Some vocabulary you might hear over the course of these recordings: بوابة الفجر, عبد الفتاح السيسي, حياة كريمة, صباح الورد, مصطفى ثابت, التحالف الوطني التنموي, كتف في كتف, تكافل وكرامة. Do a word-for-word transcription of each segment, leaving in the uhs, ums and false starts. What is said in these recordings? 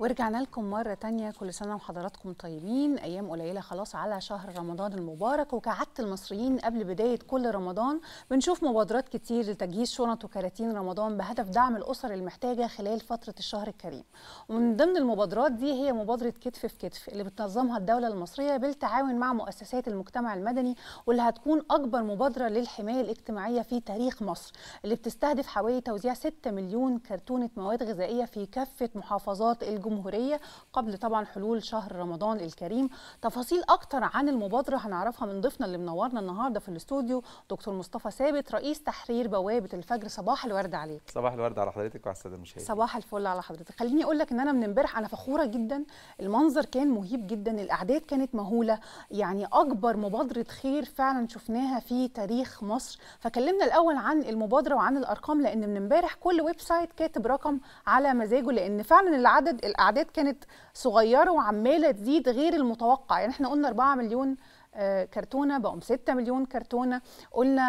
ورجعنا لكم مرة تانية. كل سنة وحضراتكم طيبين. أيام قليلة خلاص على شهر رمضان المبارك، وكعادة المصريين قبل بداية كل رمضان بنشوف مبادرات كتير لتجهيز شنط وكراتين رمضان بهدف دعم الأسر المحتاجة خلال فترة الشهر الكريم. ومن ضمن المبادرات دي هي مبادرة كتف في كتف اللي بتنظمها الدولة المصرية بالتعاون مع مؤسسات المجتمع المدني، واللي هتكون أكبر مبادرة للحماية الاجتماعية في تاريخ مصر، اللي بتستهدف حوالي توزيع ستة مليون كرتونة مواد غذائية في كافة محافظات الجمهورية قبل طبعا حلول شهر رمضان الكريم. تفاصيل اكتر عن المبادرة هنعرفها من ضيفنا اللي منورنا النهارده في الاستوديو، دكتور مصطفى ثابت، رئيس تحرير بوابة الفجر. صباح الورد عليك. صباح الورد على حضرتك وعلى السادة المشاهدين. صباح الفل على حضرتك. خليني اقول لك ان انا من امبارح انا فخورة جدا، المنظر كان مهيب جدا، الاعداد كانت مهولة، يعني اكبر مبادرة خير فعلا شفناها في تاريخ مصر. فكلمنا الاول عن المبادرة وعن الارقام، لان من امبارح كل ويب سايت كاتب رقم على مزاجه، لان فعلا العدد الأعداد كانت صغيرة وعمالة تزيد غير المتوقع. يعني احنا قلنا أربعة مليون كرتونة، بقوا ستة مليون كرتونة، قلنا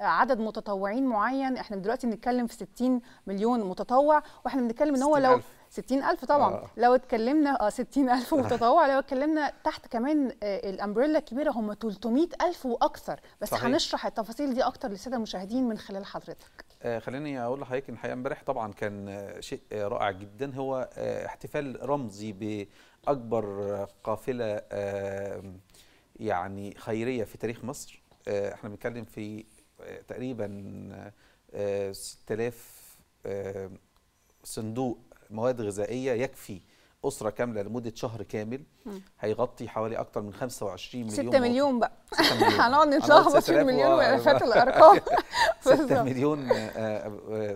عدد متطوعين معين، احنا دلوقتي بنتكلم في ستين مليون متطوع، واحنا بنتكلم ان هو لو ستين ألف طبعا آه. لو اتكلمنا اه ستين ألف متطوع، لو اتكلمنا تحت كمان آه الامبريلا الكبيره هم ثلاثمائة ألف واكثر. بس صحيح. هنشرح التفاصيل دي اكتر للساده المشاهدين من خلال حضرتك. آه خليني اقول لحضرتك ان الحقيقه امبارح طبعا كان آه شيء آه رائع جدا. هو آه احتفال رمزي باكبر آه قافله آه يعني خيريه في تاريخ مصر. آه احنا بنتكلم في آه تقريبا آه ستة آلاف آه صندوق مواد غذائيه يكفي اسره كامله لمده شهر كامل. م. هيغطي حوالي اكتر من خمسة وعشرين مليون ستة مليون بقى هنقعد نتلخبط في المليون والافات الارقام. ستة مليون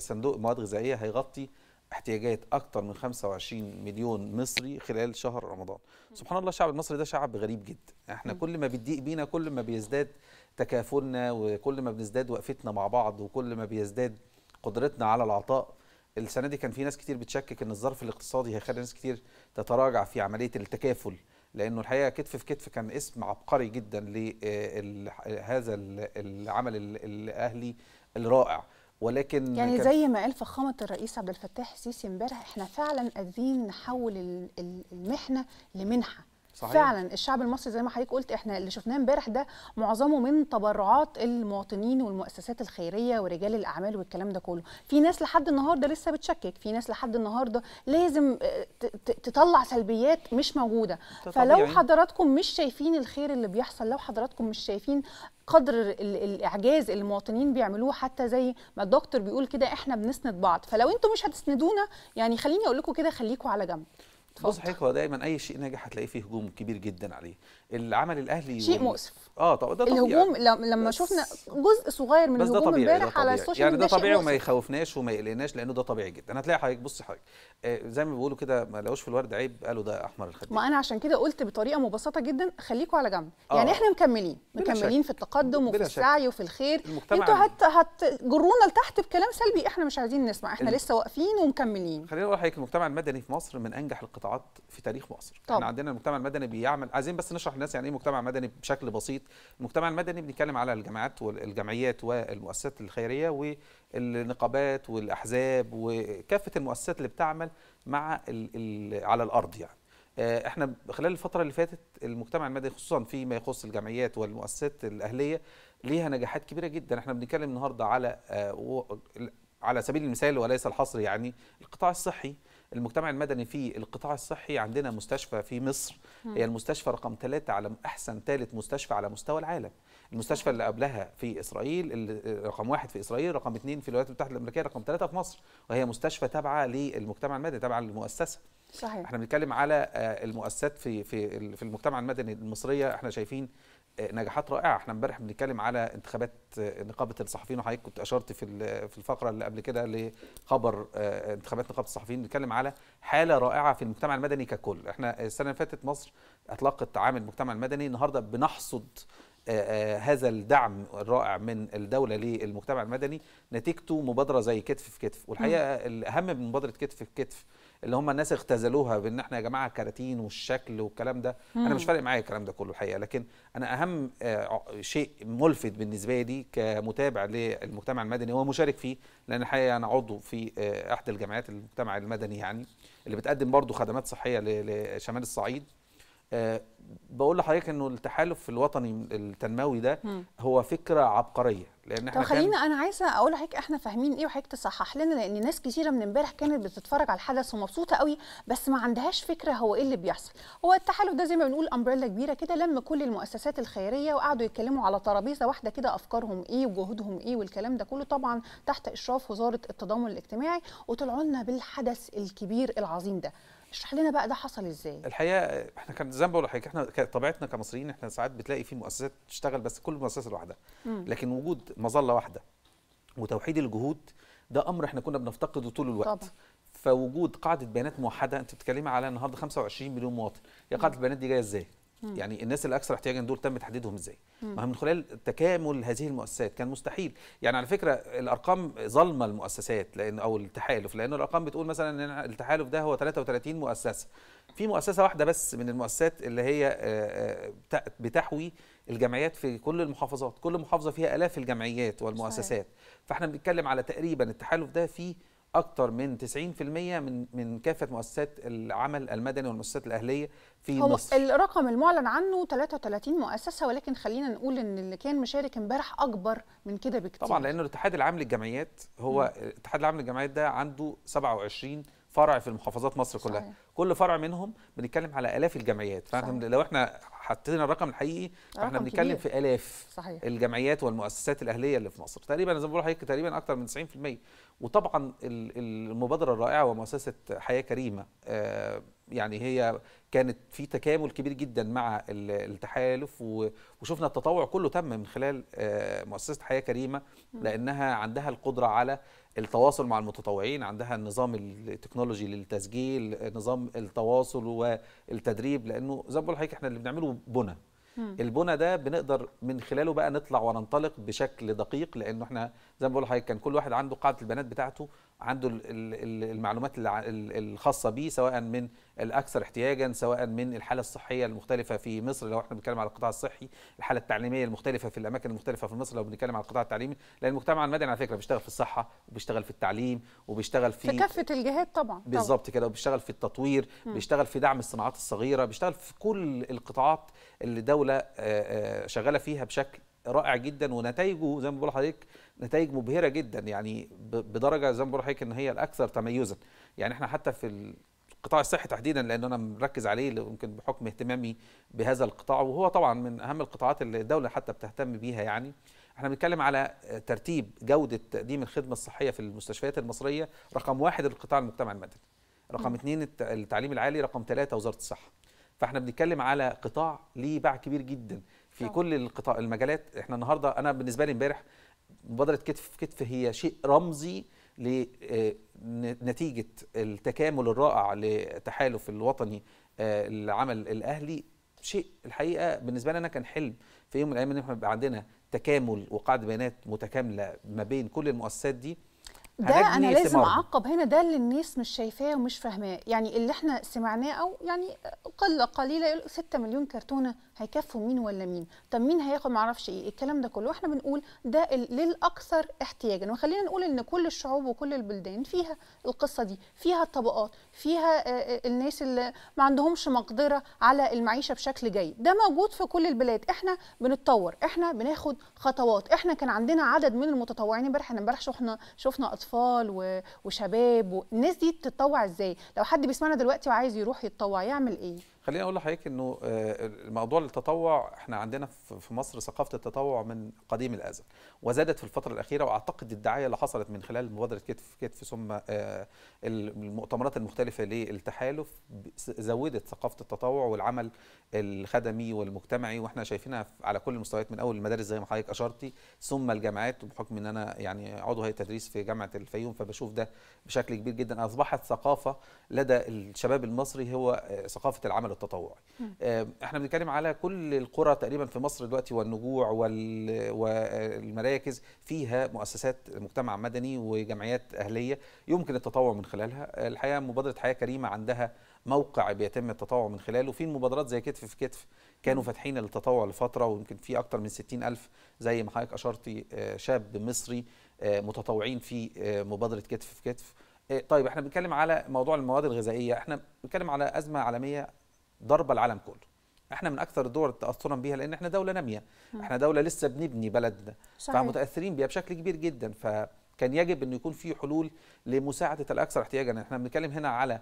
صندوق مواد غذائيه هيغطي احتياجات اكتر من خمسة وعشرين مليون مصري خلال شهر رمضان. م. سبحان الله، الشعب المصري ده شعب غريب جدا. احنا م. كل ما بيضيق بينا كل ما بيزداد تكافلنا، وكل ما بنزداد وقفتنا مع بعض، وكل ما بيزداد قدرتنا على العطاء. السنه دي كان في ناس كتير بتشكك ان الظرف الاقتصادي هيخلي ناس كتير تتراجع في عمليه التكافل، لانه الحقيقه كتف في كتف كان اسم عبقري جدا لهذا العمل الاهلي الرائع. ولكن يعني زي ما قال فخامه الرئيس عبد الفتاح السيسي امبارح، احنا فعلا قادرين نحول المحنه لمنحه. صحيح. فعلا الشعب المصري زي ما حضرتك قلت، احنا اللي شفناه امبارح ده معظمه من تبرعات المواطنين والمؤسسات الخيريه ورجال الاعمال والكلام ده كله. في ناس لحد النهارده لسه بتشكك، في ناس لحد النهارده لازم تطلع سلبيات مش موجوده. فلو حضراتكم مش شايفين الخير اللي بيحصل، لو حضراتكم مش شايفين قدر الاعجاز اللي المواطنين بيعملوه، حتى زي ما الدكتور بيقول كده احنا بنسند بعض، فلو انتم مش هتسندونا يعني خليني اقول لكم كده خليكوا على جنب. بص حضرتك، هو دايما اي شيء ناجح هتلاقيه فيه هجوم كبير جدا عليه. العمل الاهلي شيء وال... مؤسف. اه طبعا ده طبيعي. الهجوم لما بس... شفنا جزء صغير من الهجوم امبارح على السوشيال ميديا يعني ده طبيعي وما يخوفناش وما يقلقناش، لانه ده طبيعي جدا. هتلاقي حضرتك، بص حضرتك، آه زي ما بيقولوا كده ما لقوش في الورد عيب قالوا ده احمر الخدين. ما انا عشان كده قلت بطريقه مبسطه جدا خليكوا على جنب. آه. يعني احنا مكملين مكملين في التقدم وفي السعي وفي الخير. انتوا هت... هتجرونا لتحت بكلام سلبي، احنا مش عايزين نسمع، احنا لسه واقفين ومكملين. خلينا نقول لحضرتك المجتمع المدني في مصر من انجح القطاعات في تاريخ مصر. طب. احنا عندنا المجتمع المدني بيعمل، عايزين بس نشرح للناس يعني ايه مجتمع مدني بشكل بسيط. المجتمع المدني بنتكلم على الجماعات والجمعيات والمؤسسات الخيريه والنقابات والاحزاب وكافه المؤسسات اللي بتعمل مع ال ال على الارض. يعني احنا خلال الفتره اللي فاتت المجتمع المدني خصوصا فيما يخص الجمعيات والمؤسسات الاهليه ليها نجاحات كبيره جدا. احنا بنتكلم النهارده على على سبيل المثال وليس الحصر، يعني القطاع الصحي. المجتمع المدني في القطاع الصحي عندنا مستشفى في مصر، هي المستشفى رقم ثلاثة على أحسن ثالث مستشفى على مستوى العالم. المستشفى اللي قبلها في إسرائيل، رقم واحد في إسرائيل، رقم اثنين في الولايات المتحدة الأمريكية، رقم ثلاثة في مصر، وهي مستشفى تابعة للمجتمع المدني، تابعة للمؤسسة. صحيح. احنا بنتكلم على المؤسسات في في في المجتمع المدني المصرية، احنا شايفين نجاحات رائعه. احنا امبارح بنتكلم على انتخابات نقابه الصحفيين، وحضرتك كنت اشرت في في الفقره اللي قبل كده لخبر انتخابات نقابه الصحفيين. بنتكلم على حاله رائعه في المجتمع المدني ككل. احنا السنه اللي فاتت مصر اطلقت عام المجتمع المدني، النهارده بنحصد هذا الدعم الرائع من الدوله للمجتمع المدني، نتيجته مبادره زي كتف في كتف. والحقيقه الاهم من مبادره كتف في كتف اللي هم الناس اختزلوها بان احنا يا جماعه كراتين والشكل والكلام ده، مم. انا مش فارق معايا الكلام ده كله الحقيقه، لكن انا اهم شيء ملفت بالنسبه لي كمتابع للمجتمع المدني ومشارك فيه، لان الحقيقه انا عضو في احدى الجمعيات المجتمع المدني يعني اللي بتقدم برضو خدمات صحيه لشمال الصعيد. أه بقول لحضرتك انه التحالف الوطني التنموي ده م. هو فكره عبقريه، لان احنا طب خلينا انا عايزه اقول لحضرتك احنا فاهمين ايه وحضرتك تصحح لنا، لان ناس كثيره من امبارح كانت بتتفرج على الحدث ومبسوطه قوي بس ما عندهاش فكره هو ايه اللي بيحصل. هو التحالف ده زي ما بنقول امبريلا كبيره كده لما كل المؤسسات الخيريه وقعدوا يتكلموا على ترابيزه واحده كده افكارهم ايه وجهودهم ايه والكلام ده كله، طبعا تحت اشراف وزاره التضامن الاجتماعي، وطلعوا لنا بالحدث الكبير العظيم ده. اشرح لنا بقى ده حصل ازاي؟ الحقيقه احنا كان زي ما بقول لحضرتك احنا طبيعتنا كمصريين احنا ساعات بتلاقي في مؤسسات بتشتغل بس كل مؤسسه لوحدها، لكن وجود مظله واحده وتوحيد الجهود ده امر احنا كنا بنفتقده طول الوقت طبعا. فوجود قاعده بيانات موحده، انت بتتكلمي على النهارده خمسة وعشرين مليون مواطن، يا قاعده البيانات دي جايه ازاي؟ مم. يعني الناس الاكثر احتياجا دول تم تحديدهم ازاي؟ ما من خلال تكامل هذه المؤسسات كان مستحيل. يعني على فكره الارقام ظلمه المؤسسات لان او التحالف، لان الارقام بتقول مثلا ان التحالف ده هو ثلاثة وثلاثين مؤسسه، في مؤسسه واحده بس من المؤسسات اللي هي بتحوي الجمعيات في كل المحافظات، كل محافظه فيها الاف الجمعيات والمؤسسات. صحيح. فاحنا بنتكلم على تقريبا التحالف ده فيه أكثر من تسعين بالمئة من من كافة مؤسسات العمل المدني والمؤسسات الأهلية في مصر. هو الرقم المعلن عنه ثلاثة وثلاثين مؤسسة، ولكن خلينا نقول إن اللي كان مشارك امبارح أكبر من كده بكتير. طبعًا لأن الاتحاد العام للجمعيات هو م. الاتحاد العام للجمعيات ده عنده سبعة وعشرين فرع في المحافظات مصر كلها. صحيح. كل فرع منهم بنتكلم على آلاف الجمعيات، فاحنا لو احنا حطينا الرقم الحقيقي فاحنا بنتكلم في آلاف. صحيح. الجمعيات والمؤسسات الأهلية اللي في مصر تقريبا زي ما بقول لحضرتك تقريبا أكثر من تسعين بالمئة. وطبعا المبادرة الرائعة ومؤسسة حياة كريمة آه يعني هي كانت في تكامل كبير جدا مع التحالف، وشفنا التطوع كله تم من خلال مؤسسة حياة كريمة لأنها عندها القدرة على التواصل مع المتطوعين، عندها النظام التكنولوجي للتسجيل، نظام التواصل والتدريب، لأنه زي ما بقول لحضرتك احنا اللي بنعمله بنى، البنى ده بنقدر من خلاله بقى نطلع وننطلق بشكل دقيق، لأنه احنا زي ما بقول لحضرتك كان كل واحد عنده قاعدة البيانات بتاعته، عنده المعلومات الخاصة به سواء من الأكثر احتياجا، سواء من الحالة الصحية المختلفة في مصر لو احنا بنتكلم على القطاع الصحي، الحالة التعليمية المختلفة في الأماكن المختلفة في مصر لو بنتكلم على القطاع التعليمي، لأن المجتمع المدني على فكرة بيشتغل في الصحة وبيشتغل في التعليم وبيشتغل في كافة الجهات طبعا. بالظبط كده، وبيشتغل في التطوير، بيشتغل في دعم الصناعات الصغيرة، بيشتغل في كل القطاعات اللي الدولة شغالة فيها بشكل رائع جدا، ونتائجه زي ما بقول لحضرتك نتائج مبهره جدا، يعني بدرجه زي ما بقول لحضرتك ان هي الاكثر تميزا. يعني احنا حتى في القطاع الصحي تحديدا لان انا مركز عليه يمكن بحكم اهتمامي بهذا القطاع، وهو طبعا من اهم القطاعات اللي الدوله حتى بتهتم بيها. يعني احنا بنتكلم على ترتيب جوده تقديم الخدمه الصحيه في المستشفيات المصريه، رقم واحد القطاع المجتمع المدني، رقم اثنين التعليم العالي، رقم ثلاثه وزاره الصحه. فاحنا بنتكلم على قطاع ليه باع كبير جدا في طبعا. كل القطاع المجالات. احنا النهارده انا بالنسبه لي امبارح مبادره كتف في كتف هي شيء رمزي لنتيجه التكامل الرائع للتحالف الوطني العمل الاهلي، شيء الحقيقه بالنسبه لي انا كان حلم في يوم من الايام ان احنا يبقى عندنا تكامل وقاعده بيانات متكامله ما بين كل المؤسسات دي. ده انا لازم اعقب هنا، ده اللي الناس مش شايفاه ومش فاهماه، يعني اللي احنا سمعناه او يعني قله قليله ستة مليون كرتونه هيكفوا مين ولا مين؟ طب مين هياخد معرفش ايه؟ الكلام ده كله احنا بنقول ده للاكثر احتياجا، وخلينا نقول ان كل الشعوب وكل البلدان فيها القصه دي، فيها الطبقات، فيها الناس اللي ما عندهمش مقدره على المعيشه بشكل جيد، ده موجود في كل البلاد، احنا بنتطور، احنا بناخد خطوات، احنا كان عندنا عدد من المتطوعين امبارح، احنا امبارح شفنا شفنا اطفال وشباب، الناس دي بتتطوع ازاي؟ لو حد بيسمعنا دلوقتي وعايز يروح يتطوع يعمل ايه؟ خليني اقول لحضرتك انه موضوع التطوع احنا عندنا في مصر ثقافه التطوع من قديم الازل، وزادت في الفتره الاخيره، واعتقد الدعايه اللي حصلت من خلال مبادره كتف في كتف ثم المؤتمرات المختلفه للتحالف زودت ثقافه التطوع والعمل الخدمي والمجتمعي، واحنا شايفينها على كل المستويات من اول المدارس زي ما حضرتك اشرتي ثم الجامعات، وبحكم ان انا يعني عضو هيئه تدريس في جامعه الفيوم فبشوف ده بشكل كبير جدا. اصبحت ثقافه لدى الشباب المصري هو ثقافه العمل العمل التطوعي. احنا بنتكلم على كل القرى تقريبا في مصر دلوقتي والنجوع والمراكز فيها مؤسسات مجتمع مدني وجمعيات اهليه يمكن التطوع من خلالها. الحقيقه مبادره حياه كريمه عندها موقع بيتم التطوع من خلاله، في مبادرات زي كتف في كتف كانوا فاتحين للتطوع لفتره، ويمكن في اكثر من ستين ألف زي ما حضرتك اشرتي شاب مصري متطوعين في مبادره كتف في كتف. طيب احنا بنتكلم على موضوع المواد الغذائيه، احنا بنتكلم على ازمه عالميه ضربه العالم كله، احنا من اكثر الدول تاثرا بيها لان احنا دوله ناميه، احنا دوله لسه بنبني بلدنا صحيح. فمتاثرين بيها بشكل كبير جدا، فكان يجب ان يكون في حلول لمساعده الاكثر احتياجا. احنا بنتكلم هنا على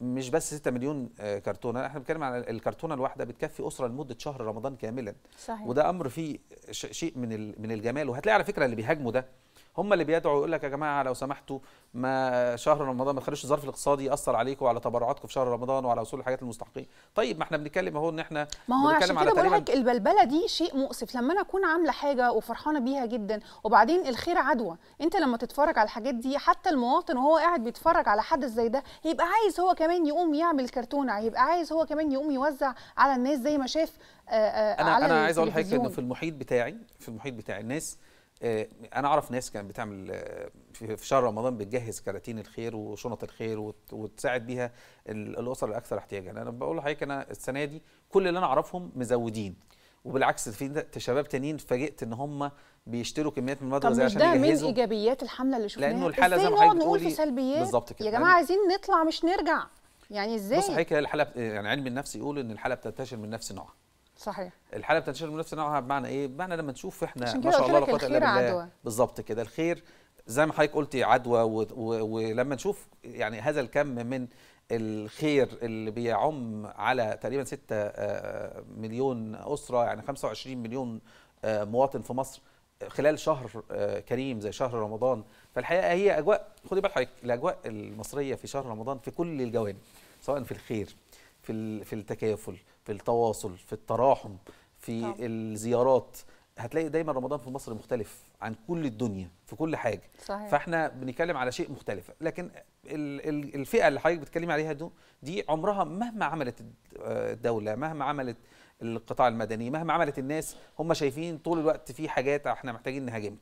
مش بس ستة مليون كرتونه، احنا بنتكلم على الكرتونه الواحده بتكفي اسره لمده شهر رمضان كاملا صحيح. وده امر فيه شيء من من الجمال. وهتلاقي على فكره اللي بيهاجموا ده هم اللي بيدعوا يقول لك يا جماعه لو سمحتوا ما شهر رمضان ما تخلوش الظرف الاقتصادي ياثر عليكم وعلى تبرعاتكم في شهر رمضان وعلى وصول الحاجات للمستحقين. طيب ما احنا بنتكلم اهو ان احنا ما هو عشان كده بقول لك البلبله دي شيء مؤسف، لما انا اكون عامله حاجه وفرحانه بيها جدا وبعدين الخير عدوى، انت لما تتفرج على الحاجات دي حتى المواطن وهو قاعد بيتفرج على حدث زي ده يبقى عايز هو كمان يقوم يعمل كرتونه، يبقى عايز هو كمان يقوم يوزع على الناس زي ما شاف. انا على انا عايز اقول لحضرتك انه في المحيط بتاعي في المحيط بتاعي الناس أنا أعرف ناس كانت بتعمل في شهر رمضان بتجهز كراتين الخير وشنط الخير وتساعد بيها الأسر الأكثر احتياجا. أنا بقول لحضرتك أنا السنة دي كل اللي أنا أعرفهم مزودين، وبالعكس في شباب تانيين فاجئت إن هم بيشتروا كميات من المواد الغذائيه عشان يجهزوا. طب مش ده من إيجابيات الحملة اللي شفناها؟ لأنه الحالة زي ما حضرتك بتقولي بالظبط كده يا جماعة عايزين نطلع مش نرجع، يعني إزاي؟ بص حضرتك الحالة يعني علم النفس يقول إن الحالة بتنتشر من نفس نوعها صحيح. الحاله بتنتشر من نفس نوعها بمعنى ايه؟ بمعنى لما نشوف احنا ما شاء الله لا قوه الا بالله بالظبط كده الخير زي ما حضرتك قلتي عدوى، ولما نشوف يعني هذا الكم من الخير اللي بيعم على تقريبا ستة مليون اسره يعني خمسة وعشرين مليون مواطن في مصر خلال شهر كريم زي شهر رمضان، فالحقيقه هي اجواء خدي بال حضرتك الاجواء المصريه في شهر رمضان في كل الجوانب، سواء في الخير في في التكافل في التواصل في التراحم في طبعا. الزيارات، هتلاقي دايما رمضان في مصر مختلف عن كل الدنيا في كل حاجه صحيح. فاحنا بنتكلم على شيء مختلف، لكن الفئه اللي حضرتك بتتكلمي عليها دي عمرها مهما عملت الدوله مهما عملت القطاع المدني مهما عملت الناس هم شايفين طول الوقت في حاجات احنا محتاجين نهاجمكم.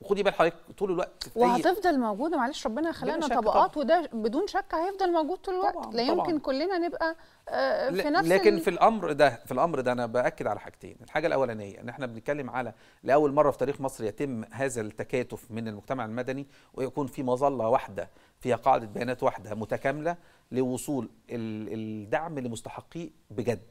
وخدي بال حضرتك طول الوقت وهتفضل موجوده، معلش ربنا خلقنا طبقات وده بدون شك هيفضل موجود طول الوقت طبعاً. لا يمكن كلنا نبقى في نفس لكن في الامر ده في الامر ده انا باكد على حاجتين، الحاجه الاولانيه ان احنا بنتكلم على لاول مره في تاريخ مصر يتم هذا التكاتف من المجتمع المدني ويكون في مظله واحده فيها قاعده بيانات واحده متكامله لوصول الدعم لمستحقيه بجد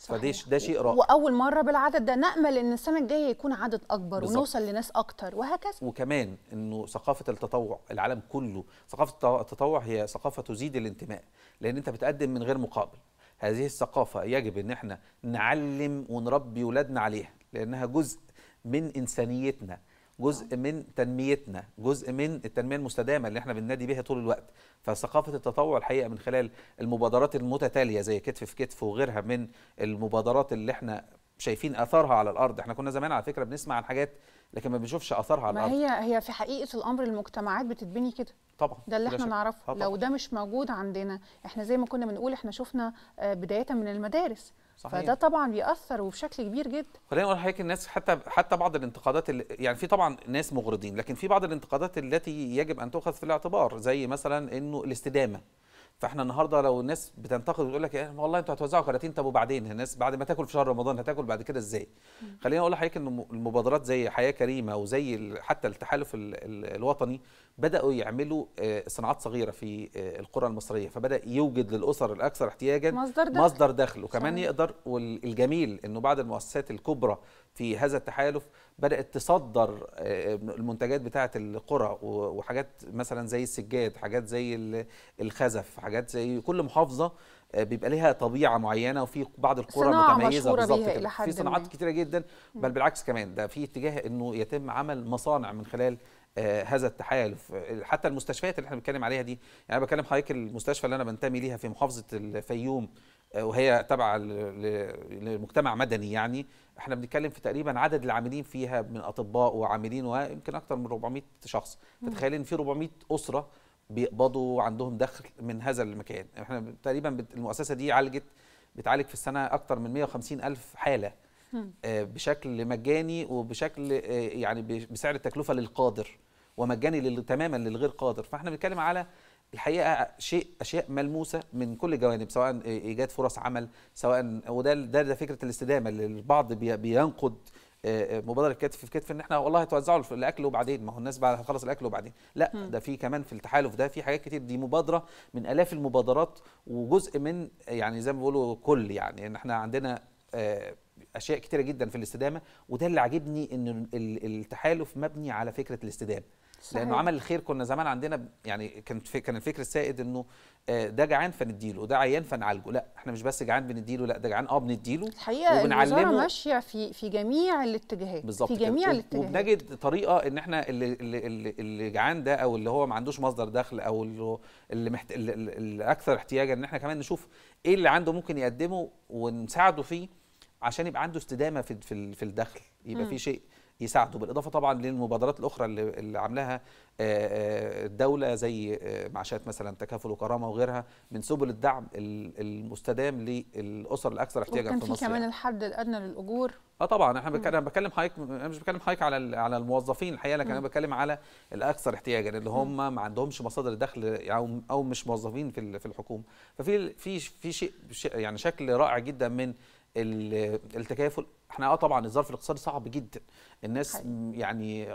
صحيح. فده شيء رائع، واول مره بالعدد ده، نامل ان السنه الجايه يكون عدد اكبر بالزبط. ونوصل لناس اكتر وهكذا. وكمان انه ثقافه التطوع العالم كله، ثقافه التطوع هي ثقافه تزيد الانتماء، لان انت بتقدم من غير مقابل. هذه الثقافه يجب ان احنا نعلم ونربي ولادنا عليها، لانها جزء من انسانيتنا، جزء من تنميتنا، جزء من التنميه المستدامه اللي احنا بننادي بيها طول الوقت. فثقافه التطوع الحقيقه من خلال المبادرات المتتاليه زي كتف في كتف وغيرها من المبادرات اللي احنا شايفين اثارها على الارض. احنا كنا زمان على فكره بنسمع عن حاجات لكن ما بنشوفش اثارها على الارض. ما هي هي في حقيقه الامر المجتمعات بتتبني كده طبعا، ده اللي احنا نعرفه. لو ده مش موجود عندنا، احنا زي ما كنا بنقول احنا شفنا بدايه من المدارس صحيح. فده طبعا بيأثر وبشكل كبير جدا. خلينا نقول لحضرتك الناس حتى حتى بعض الانتقادات اللي يعني في طبعا ناس مغرضين، لكن في بعض الانتقادات التي يجب ان تؤخذ في الاعتبار زي مثلا انه الاستدامه. فاحنا النهارده لو الناس بتنتقد وتقول لك إيه والله انتوا هتوزعوا كراتين، طب وبعدين الناس بعد ما تاكل في شهر رمضان هتاكل بعد كده ازاي؟ خلينا اقول لحضرتك ان المبادرات زي حياه كريمه وزي حتى التحالف الوطني بداوا يعملوا صناعات صغيره في القرى المصريه، فبدا يوجد للاسر الاكثر احتياجا مصدر دخل, مصدر دخل. وكمان صحيح. يقدر، والجميل انه بعض المؤسسات الكبرى في هذا التحالف بدات تصدر المنتجات بتاعه القرى، وحاجات مثلا زي السجاد، حاجات زي الخزف، حاجات زي كل محافظه بيبقى ليها طبيعه معينه وفي بعض القرى متميزه بالظبط كده، في صناعات كتيره جدا. بل بالعكس كمان ده في اتجاه انه يتم عمل مصانع من خلال آه هذا التحالف. حتى المستشفيات اللي احنا بنتكلم عليها دي، يعني انا بكلم حضرتك المستشفى اللي انا بنتمي ليها في محافظه الفيوم آه وهي تابعه لمجتمع مدني، يعني احنا بنتكلم في تقريبا عدد العاملين فيها من اطباء وعاملين ويمكن اكثر من أربعمائة شخص، فتخيل ان في أربعمائة اسره بيقبضوا عندهم دخل من هذا المكان. احنا تقريبا المؤسسه دي عالجت بتعالج في السنه اكتر من مئة وخمسين ألف حاله بشكل مجاني وبشكل يعني بسعر التكلفه للقادر ومجاني تماما للغير قادر. فاحنا بنتكلم على الحقيقه شيء اشياء ملموسه من كل الجوانب، سواء ايجاد فرص عمل، سواء وده ده, ده فكره الاستدامه اللي البعض بينقد مبادره كتف في كتف ان احنا والله توزعوا الاكل وبعدين ما هو الناس بعد هتخلص الاكل وبعدين، لا ده في كمان في التحالف ده في حاجات كتير، دي مبادره من الاف المبادرات وجزء من يعني زي ما بيقولوا كل يعني ان احنا عندنا اشياء كتيره جدا في الاستدامه، وده اللي عاجبني ان التحالف مبني على فكره الاستدامه. صحيح. لانه عمل الخير كنا زمان عندنا يعني كان كان الفكر السائد انه ده جعان فنديله، ده عيان فنعالجه، لا احنا مش بس جعان بنديله، لا ده جعان اه بنديله الحقيقه وبنعلمه، ماشيه في في جميع الاتجاهات في جميع الاتجاهات، وبنجد طريقه ان احنا اللي اللي, اللي جعان ده او اللي هو ما عندوش مصدر دخل او اللي محت... اللي اكثر احتياجا ان احنا كمان نشوف ايه اللي عنده ممكن يقدمه ونساعده فيه عشان يبقى عنده استدامه في في الدخل، يبقى في شيء يساعده، بالاضافه طبعا للمبادرات الاخرى اللي عاملاها الدوله زي معاشات مثلا تكافل وكرامه وغيرها من سبل الدعم المستدام للاسر الاكثر احتياجا في مصر. وكان في كمان الحد الادنى للاجور. اه طبعا احنا انا بتكلم حضرتك انا مش بتكلم حضرتك على على الموظفين الحقيقه، لكن انا بتكلم على الاكثر احتياجا اللي هم ما عندهمش مصادر دخل او مش موظفين في في الحكومه. ففي في في شيء يعني شكل رائع جدا من التكافل. احنا اه طبعا الظرف الاقتصادي صعب جدا، الناس حقيقي. يعني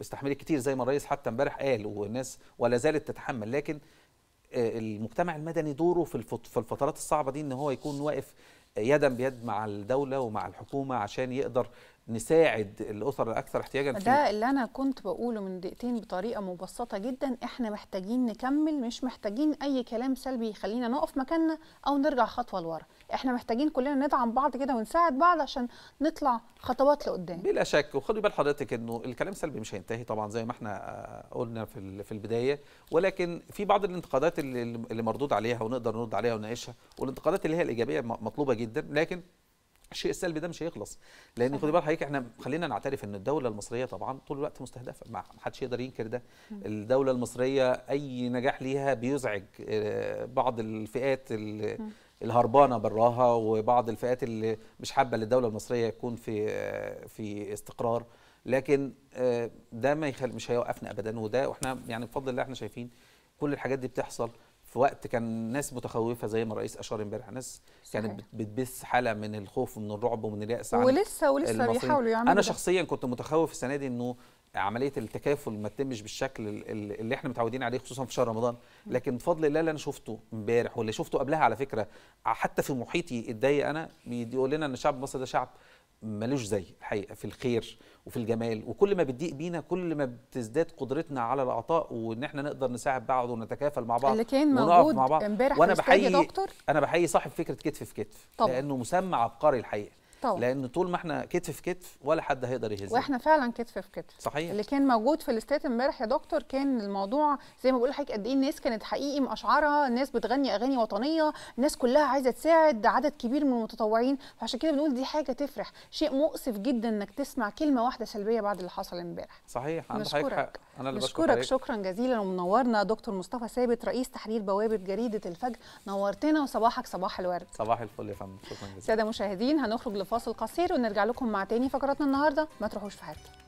استحملت كتير زي ما الرئيس حتى امبارح قال، والناس ولا زالت تتحمل، لكن المجتمع المدني دوره في في الفترات الصعبه دي ان هو يكون واقف يدا بيد مع الدوله ومع الحكومه عشان يقدر نساعد الاسر الاكثر احتياجا. ده اللي انا كنت بقوله من دقيقتين بطريقه مبسطه جدا، احنا محتاجين نكمل، مش محتاجين اي كلام سلبي يخلينا نقف مكاننا او نرجع خطوه لورا، احنا محتاجين كلنا ندعم بعض كده ونساعد بعض عشان نطلع خطوات لقدام. بلا شك، وخدي بال حضرتك انه الكلام السلبي مش هينتهي طبعا زي ما احنا قلنا في في البدايه، ولكن في بعض الانتقادات اللي, اللي مردود عليها ونقدر نرد عليها ونناقشها، والانتقادات اللي هي الايجابيه مطلوبه جدا، لكن الشيء السلبي ده مش هيخلص، لان خدي بالك حضرتك احنا خلينا نعترف ان الدوله المصريه طبعا طول الوقت مستهدفه، ما حدش يقدر ينكر ده. الدوله المصريه اي نجاح ليها بيزعج بعض الفئات الهربانه براها وبعض الفئات اللي مش حابه للدوله المصريه يكون في في استقرار، لكن ده ما يخل مش هيوقفنا ابدا، وده واحنا يعني بفضل الله احنا شايفين كل الحاجات دي بتحصل في وقت كان ناس متخوفه زي ما الرئيس اشار امبارح، ناس كانت بتبث حاله من الخوف ومن الرعب ومن اليأس عن ولسه ولسه بيحاولوا يعملوا. انا شخصيا كنت متخوف السنه دي انه عمليه التكافل ما تتمش بالشكل اللي احنا متعودين عليه خصوصا في شهر رمضان، لكن بفضل الله اللي انا شفته امبارح واللي شفته قبلها على فكره حتى في محيطي اتضايق انا بيقول لنا ان شعب مصر ده شعب ملوش زي الحقيقه في الخير وفي الجمال، وكل ما بتضيق بينا كل ما بتزداد قدرتنا على العطاء وان احنا نقدر نساعد بعض ونتكافل مع بعض اللي كان موجود مع بعض. امبارح وانا بحيي انا بحيي صاحب فكره كتف في كتف طبعا. لانه مسمى عبقري الحقيقه طبعا. لان طول ما احنا كتف في كتف ولا حد هيقدر يهزنا، واحنا فعلا كتف في كتف صحيح. اللي كان موجود في الاستاد امبارح يا دكتور كان الموضوع زي ما بقول لحضرتك قد ايه الناس كانت حقيقي مقشعره، الناس بتغني اغاني وطنيه، الناس كلها عايزه تساعد، عدد كبير من المتطوعين، فعشان كده بنقول دي حاجه تفرح، شيء مؤسف جدا انك تسمع كلمه واحده سلبيه بعد اللي حصل امبارح. صحيح عندك حق، انا اللي بشكرك، شكرا جزيلا ومنورنا دكتور مصطفى ثابت رئيس تحرير بوابه جريده الفجر، نورتنا وصباحك صباح الورد. صباح الفل يا فندم، شكرا جزيلا. ساده مشاهدين هنخرج فاصل قصير ونرجع لكم مع تاني فقراتنا النهارده، ما تروحوش في حته.